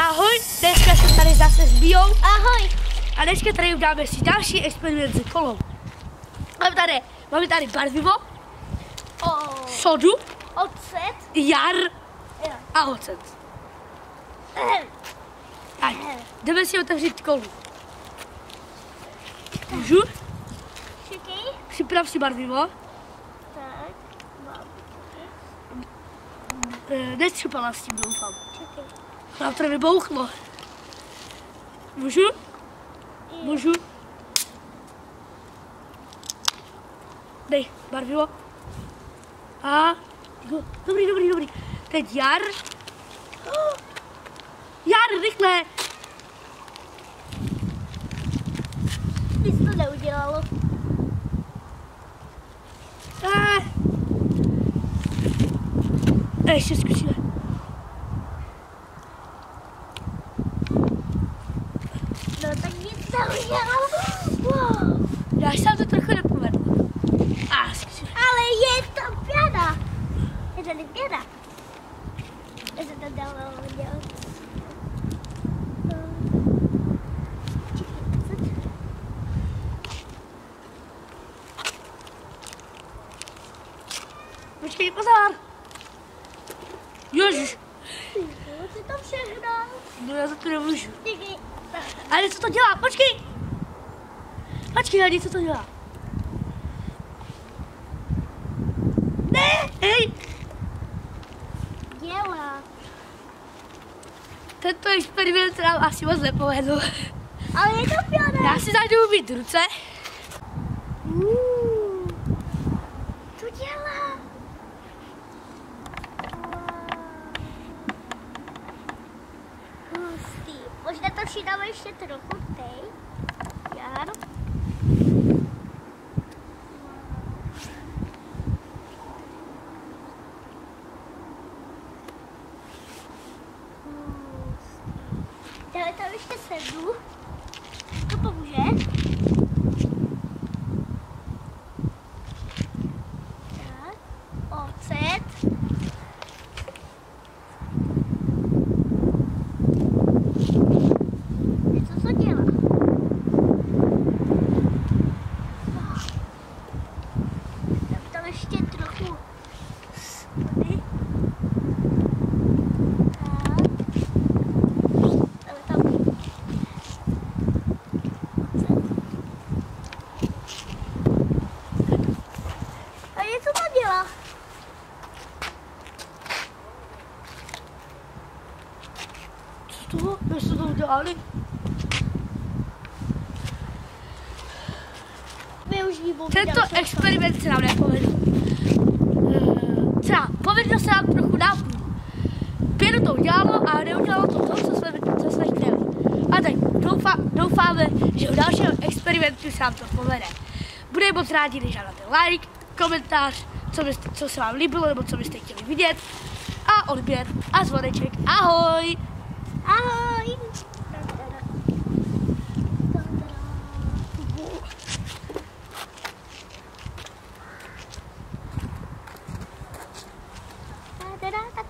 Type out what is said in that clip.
Ahoj, dneska se tady zase zbijou. Ahoj. A dneska tady uděláme si další experiment s kolou. Máme tady barvivo, sodu, ocet, jar a ocet. Tak, jdeme si otevřít kolu. Můžu? Připrav si barvivo. Tak, nestřepala s tím, doufám. Nám to vybouchlo. Můžu? Můžu? Dej, barvivo. A... Dobrý. Teď jar. Jar, rychle! By se to neudělalo. A ještě zkusíme. No tak nic se udělalo. Wow. Já jsem to trochu nepovedl. Ale je to pěna. Je to pěna. Je to dalo udělat. Počkej, pozor. Jožiš. Co to všechno? No já za to nemůžu. Ale co to dělá? Počkej, Hadi, co to dělá? Ne, hej. Dělá. Tento experiment nám asi moc nepovedl. Ale je to pěné. Já si zajdu umýt ruce. Co dělá? Možná to přidáme ještě trochu teď. Jar. Dáme tam ještě sedu. To pomůže. Tak. Ocet. Ale tento experiment se nám nepovedl. Třeba povedlo se nám trochu nápůl. Pěnu to udělalo a neudělalo to to, co jsme chtěli. A tak doufáme, že u dalšího experimentu se nám to povede. Budeme moc rádi, když dáte like, komentář, co se vám líbilo nebo co byste chtěli vidět. A odběr a zvoneček. Ahoj! Ahoj! Da da da.